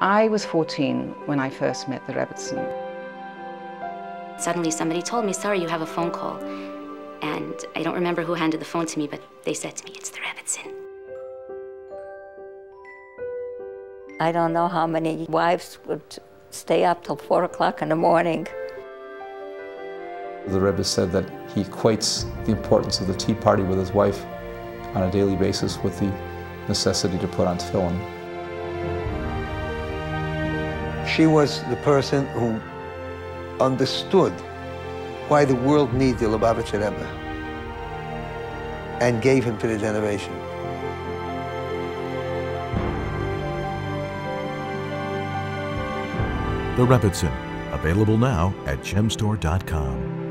I was 14 when I first met the Rebbetzin. Suddenly somebody told me, sorry, you have a phone call. And I don't remember who handed the phone to me, but they said to me, it's the Rebbetzin. I don't know how many wives would stay up till 4 o'clock in the morning. The Rebbe said that he equates the importance of the tea party with his wife on a daily basis with the necessity to put on tefillin. She was the person who understood why the world needed the Lubavitcher Rebbe and gave him to the generation. The Rebbetzin, available now at JEMCentral.org.